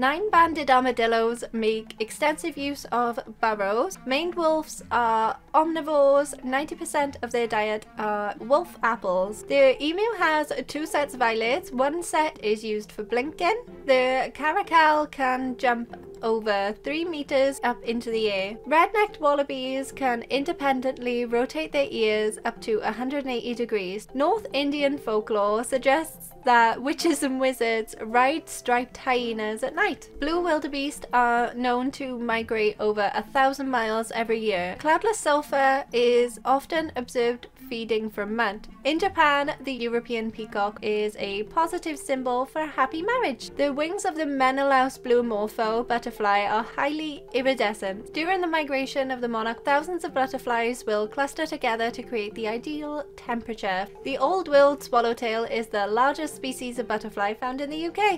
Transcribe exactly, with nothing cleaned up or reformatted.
Nine-banded armadillos make extensive use of burrows. Maned wolves are omnivores. ninety percent of their diet are wolf apples. The emu has two sets of eyelids. One set is used for blinking. The caracal can jump over three meters up into the air. Red-necked wallabies can independently rotate their ears up to one hundred eighty degrees. North Indian folklore suggests that witches and wizards ride striped hyenas at night. Blue wildebeest are known to migrate over a thousand miles every year. Cloudless sulphur is often observed feeding from mud. In Japan, the European peacock is a positive symbol for happy marriage. The wings of the Menelaus Blue Morpho butterfly are highly iridescent. During the migration of the monarch, thousands of butterflies will cluster together to create the ideal temperature. The Old World Swallowtail is the largest species of butterfly found in the U K.